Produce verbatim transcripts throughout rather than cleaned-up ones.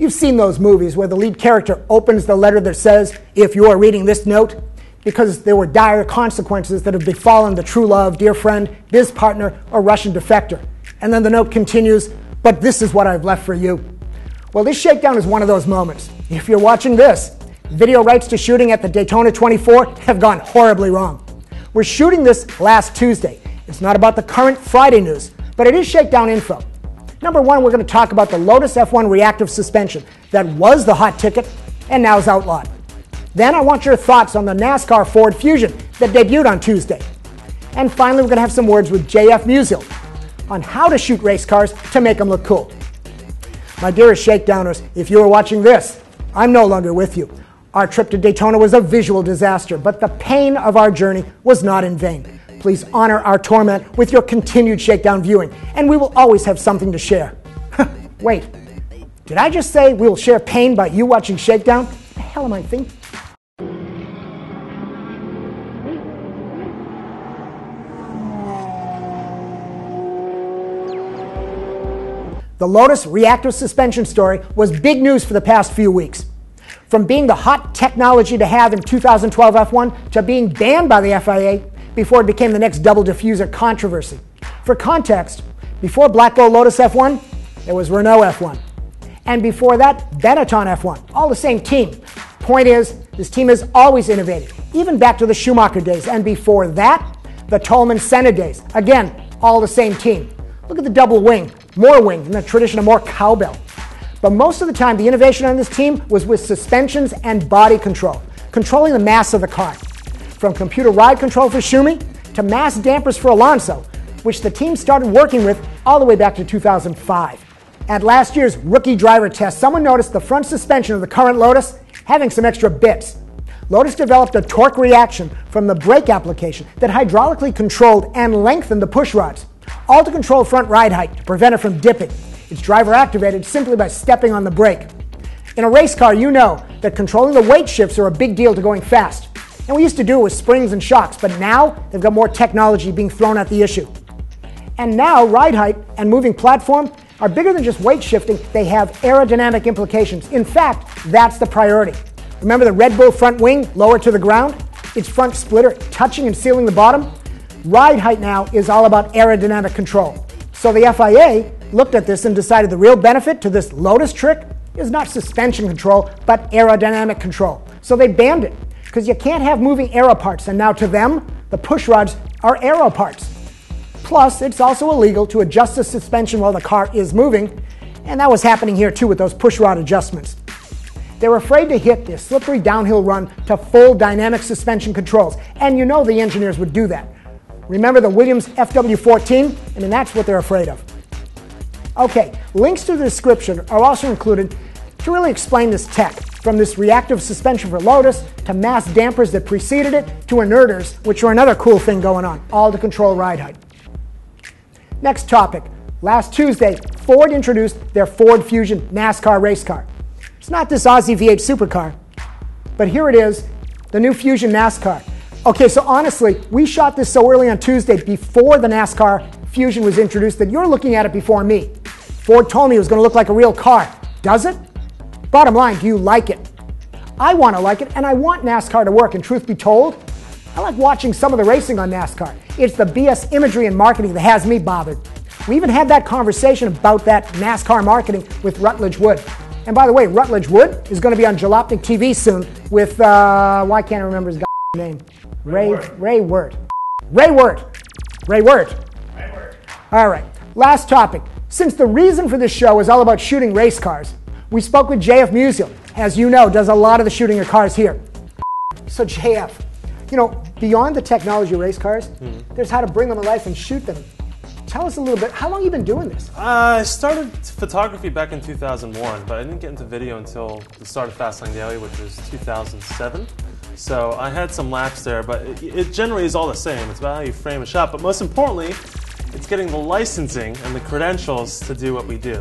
You've seen those movies where the lead character opens the letter that says, "If you are reading this note, because there were dire consequences that have befallen the true love, dear friend, biz partner, or Russian defector." And then the note continues, "But this is what I've left for you." Well, this shakedown is one of those moments. If you're watching this, video rights to shooting at the Daytona twenty-four have gone horribly wrong. We're shooting this last Tuesday. It's not about the current Friday news, but it is shakedown info. Number one, we're going to talk about the Lotus F one reactive suspension that was the hot ticket and now is outlawed. Then I want your thoughts on the NASCAR Ford Fusion that debuted on Tuesday. And finally, we're going to have some words with J F Musial on how to shoot race cars to make them look cool. My dearest shakedowners, if you are watching this, I'm no longer with you. Our trip to Daytona was a visual disaster, but the pain of our journey was not in vain. Please honor our torment with your continued shakedown viewing, and we will always have something to share. Wait, did I just say we will share pain by you watching shakedown? What the hell am I thinking? The Lotus reactive suspension story was big news for the past few weeks. From being the hot technology to have in two thousand twelve F one to being banned by the F I A, before it became the next double diffuser controversy. For context, before Black Bull Lotus F one, there was Renault F one. And before that, Benetton F one, all the same team. Point is, this team is always innovative, even back to the Schumacher days. And before that, the Toleman Senna days. Again, all the same team. Look at the double wing, more wing, and the tradition of more cowbell. But most of the time, the innovation on this team was with suspensions and body control, controlling the mass of the car. From computer ride control for Schumi to mass dampers for Alonso, which the team started working with all the way back to two thousand five. At last year's rookie driver test, someone noticed the front suspension of the current Lotus having some extra bits. Lotus developed a torque reaction from the brake application that hydraulically controlled and lengthened the push rods, all to control front ride height to prevent it from dipping. It's driver activated simply by stepping on the brake. In a race car, you know that controlling the weight shifts are a big deal to going fast. And we used to do it with springs and shocks, but now they've got more technology being thrown at the issue. And now ride height and moving platform are bigger than just weight shifting, they have aerodynamic implications. In fact, that's the priority. Remember the Red Bull front wing lower to the ground? Its front splitter touching and sealing the bottom? Ride height now is all about aerodynamic control. So the F I A looked at this and decided the real benefit to this Lotus trick is not suspension control, but aerodynamic control. So they banned it. Because you can't have moving aero parts, and now to them, the push rods are aero parts. Plus, it's also illegal to adjust the suspension while the car is moving, and that was happening here too with those push rod adjustments. They were afraid to hit this slippery downhill run to full dynamic suspension controls, and you know the engineers would do that. Remember the Williams F W fourteen? I mean, that's what they're afraid of. Okay, links to the description are also included to really explain this tech. From this reactive suspension for Lotus, to mass dampers that preceded it, to inerters, which are another cool thing going on, all to control ride height. Next topic. Last Tuesday, Ford introduced their Ford Fusion NASCAR race car. It's not this Aussie V eight supercar, but here it is, the new Fusion NASCAR. Okay, so honestly, we shot this so early on Tuesday before the NASCAR Fusion was introduced that you're looking at it before me. Ford told me it was going to look like a real car. Does it? Bottom line, do you like it? I want to like it, and I want NASCAR to work, and truth be told, I like watching some of the racing on NASCAR. It's the B S imagery and marketing that has me bothered. We even had that conversation about that NASCAR marketing with Rutledge Wood. And by the way, Rutledge Wood is going to be on Jalopnik T V soon with, uh, why can't I remember his name? Ray, Ray Wert. Ray Wert. Ray Wert. Ray Wert. All right, last topic. Since the reason for this show is all about shooting race cars, we spoke with J F Musial, as you know, does a lot of the shooting of cars here. So J F, you know, beyond the technology of race cars, mm-hmm. there's how to bring them to life and shoot them. Tell us a little bit, how long have you been doing this? Uh, I started photography back in two thousand one, but I didn't get into video until the start of Fastlane Daily, which was two thousand seven. So I had some laps there, but it, it generally is all the same. It's about how you frame a shot, but most importantly, it's getting the licensing and the credentials to do what we do.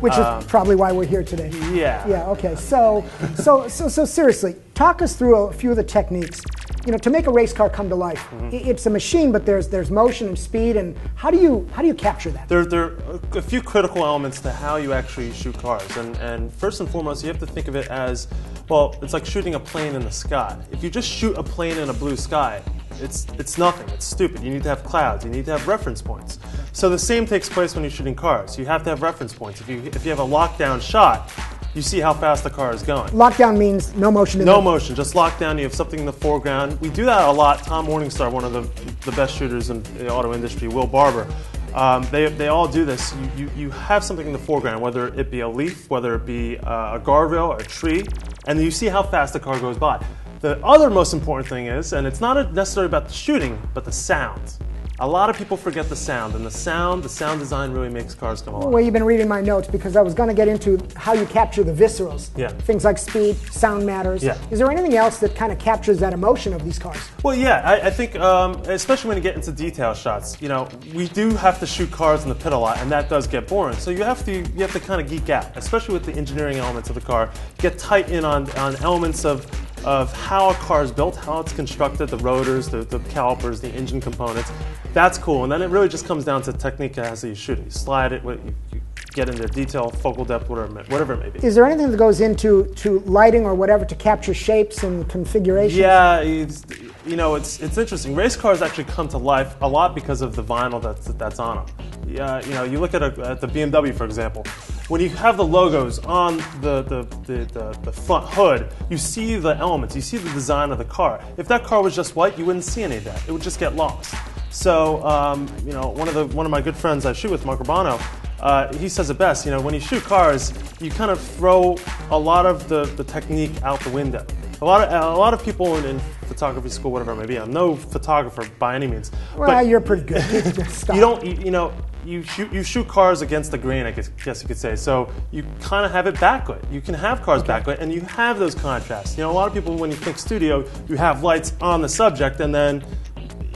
Which is um, probably why we're here today. Yeah. Yeah, okay. So so so so seriously, talk us through a few of the techniques you know, to make a race car come to life, mm-hmm. it's a machine, but there's there's motion and speed, and how do you how do you capture that? There, there are a few critical elements to how you actually shoot cars, and, and first and foremost, you have to think of it as, well, it's like shooting a plane in the sky. If you just shoot a plane in a blue sky, it's it's nothing, it's stupid. You need to have clouds, you need to have reference points. So the same takes place when you're shooting cars. You have to have reference points. If you, if you have a lockdown shot, you see how fast the car is going. Lockdown means no motion in the... No motion, just lockdown. You have something in the foreground. We do that a lot. Tom Morningstar, one of the, the best shooters in the auto industry, Will Barber, um, they, they all do this. You, you, you have something in the foreground, whether it be a leaf, whether it be uh, a guardrail or a tree, and you see how fast the car goes by. The other most important thing is, and it's not necessarily about the shooting, but the sound. A lot of people forget the sound, and the sound, the sound design really makes cars come along. Well, you've been reading my notes, because I was going to get into how you capture the viscerals. Yeah. Things like speed, sound matters. Yeah. Is there anything else that kind of captures that emotion of these cars? Well, yeah, I, I think, um, especially when you get into detail shots, you know, we do have to shoot cars in the pit a lot, and that does get boring. So you have to, you have to kind of geek out, especially with the engineering elements of the car. Get tight in on, on elements of, of how a car is built, how it's constructed, the rotors, the, the calipers, the engine components. That's cool, and then it really just comes down to technique as you shoot it. You slide it, you, you get into detail, focal depth, whatever, whatever it may be. Is there anything that goes into to lighting or whatever to capture shapes and configurations? Yeah, it's, you know, it's, it's interesting. Race cars actually come to life a lot because of the vinyl that's, that's on them. Yeah, you know, you look at, a, at the B M W, for example. When you have the logos on the, the, the, the, the front hood, you see the elements, you see the design of the car. If that car was just white, you wouldn't see any of that. It would just get lost. So, um, you know, one of the one of my good friends I shoot with, Mark Urbano, uh, he says it best. You know, when you shoot cars, you kind of throw a lot of the, the technique out the window. A lot of a lot of people in, in photography school, whatever it may be. I'm no photographer by any means. Well, but you're pretty good. You don't, you, you know, you shoot you shoot cars against the grain, I guess, guess you could say. So you kind of have it backlit. You can have cars okay. backlit, and you have those contrasts. You know, a lot of people, when you think studio, you have lights on the subject, and then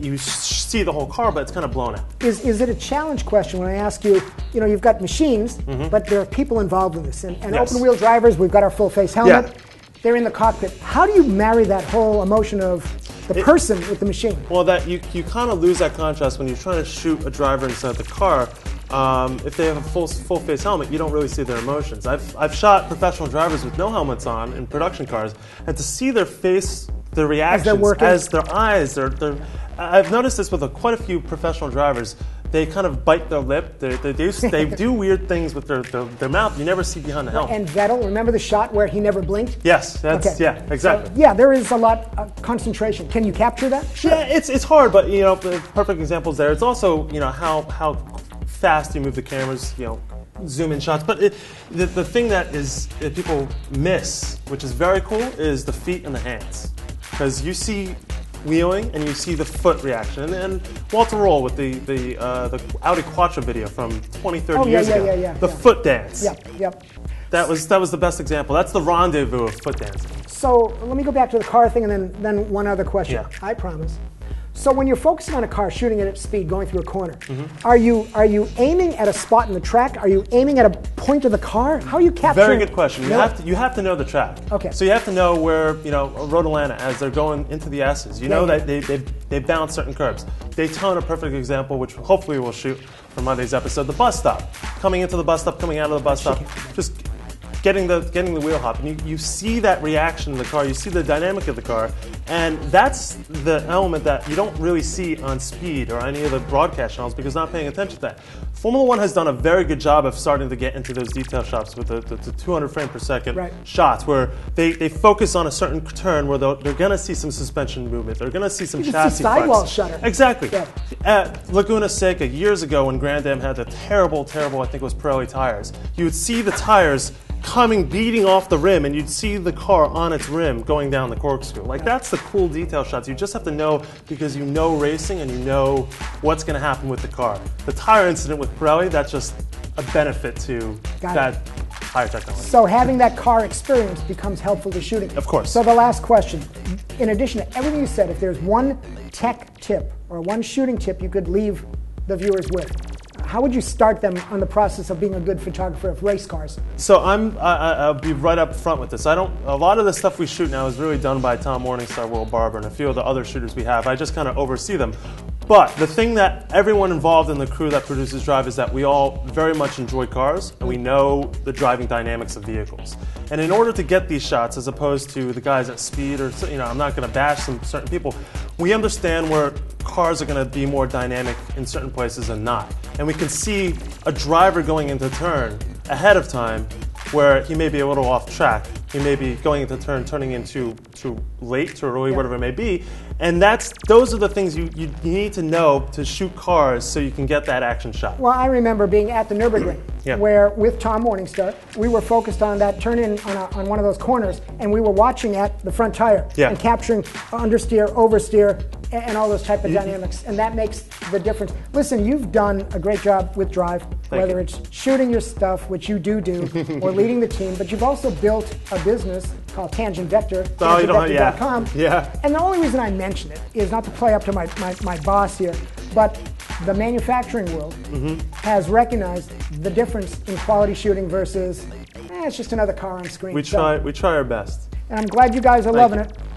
you see the whole car, but it's kind of blown out. Is, is it a challenge question when I ask you, you know, you've got machines, mm-hmm. but there are people involved in this. And, and yes. open-wheel drivers, we've got our full-face helmet. Yeah. They're in the cockpit. How do you marry that whole emotion of the it, person with the machine? Well, that you, you kind of lose that contrast when you're trying to shoot a driver inside the car. Um, if they have a full, full-face helmet, you don't really see their emotions. I've, I've shot professional drivers with no helmets on in production cars, and to see their face, their reactions, as, they're as their eyes, their, their, I've noticed this with a, quite a few professional drivers. They kind of bite their lip. They, they, do, they do weird things with their, their, their mouth you never see behind the helmet. And Vettel, remember the shot where he never blinked? Yes, that's, okay. yeah, exactly. So, yeah, there is a lot of concentration. Can you capture that? Sure. Yeah, it's, it's hard, but you know, the perfect examples there. It's also, you know, how, how fast you move the cameras, you know, zoom in shots. But it, the, the thing that is that people miss, which is very cool, is the feet and the hands. Because you see wheeling and you see the foot reaction. And Walter Rohl with the the, uh, the Audi Quattro video from twenty, thirty oh, yeah, years yeah, ago, yeah, yeah, the yeah. foot dance. Yep, yep. That was that was the best example. That's the rendezvous of foot dancing. So let me go back to the car thing and then then one other question. Yeah. I promise. So when you're focusing on a car, shooting it at speed, going through a corner, mm-hmm. are you are you aiming at a spot in the track? Are you aiming at a point of the car? How are you capturing? Very good question. You no? have to you have to know the track. Okay. So you have to know where, you know, Road Atlanta, as they're going into the S's. You yeah, know yeah. that they, they they bounce certain curves. Daytona, perfect example, which hopefully we'll shoot for Monday's episode. The bus stop, coming into the bus stop, coming out of the bus stop, just getting the getting the wheel hop, and you, you see that reaction in the car, you see the dynamic of the car, and that's the element that you don't really see on Speed or any of the broadcast channels because not paying attention to that. Formula One has done a very good job of starting to get into those detail shots with the, the, the two hundred frame per second right. shots where they, they focus on a certain turn where they're going to see some suspension movement, they're going to see some you chassis see sidewall flex. Shutter. Exactly. Yeah. At Laguna Seca years ago when Grand Am had the terrible, terrible, I think it was Pirelli tires, you would see the tires coming, beating off the rim, and you'd see the car on its rim going down the corkscrew. Like, that's the cool detail shots. You just have to know because you know racing and you know what's going to happen with the car. The tire incident with Pirelli, that's just a benefit to Got that it. Tire technology. So having that car experience becomes helpful to shooting. Of course. So the last question, in addition to everything you said, if there's one tech tip or one shooting tip you could leave the viewers with, how would you start them on the process of being a good photographer of race cars? So I'm, I, I'll be right up front with this. I don't, a lot of the stuff we shoot now is really done by Tom Morningstar, Will Barber, and a few of the other shooters we have. I just kind of oversee them. But the thing that everyone involved in the crew that produces Drive is that we all very much enjoy cars and we know the driving dynamics of vehicles. And in order to get these shots, as opposed to the guys at Speed or, you know, I'm not going to bash some certain people, we understand where cars are going to be more dynamic in certain places and not. And we can see a driver going into turn ahead of time where he may be a little off track. He may be going into turn, turning in too, too late, too early, yeah. whatever it may be. And that's, those are the things you, you need to know to shoot cars so you can get that action shot. Well, I remember being at the Nurburgring yeah. where, with Tom Morningstar, we were focused on that turn in on, a, on one of those corners, and we were watching at the front tire yeah. and capturing understeer, oversteer, and, and all those type of you, dynamics. And that makes the difference. Listen, you've done a great job with Drive, whether you. it's shooting your stuff, which you do do, or leading the team, but you've also built a business called Tangent Vector, oh, tangent vector dot com. Yeah. Yeah. And the only reason I mention it is not to play up to my, my, my boss here, but the manufacturing world mm-hmm. has recognized the difference in quality shooting versus eh, it's just another car on screen. We so, try we try our best. And I'm glad you guys are Thank loving you. it.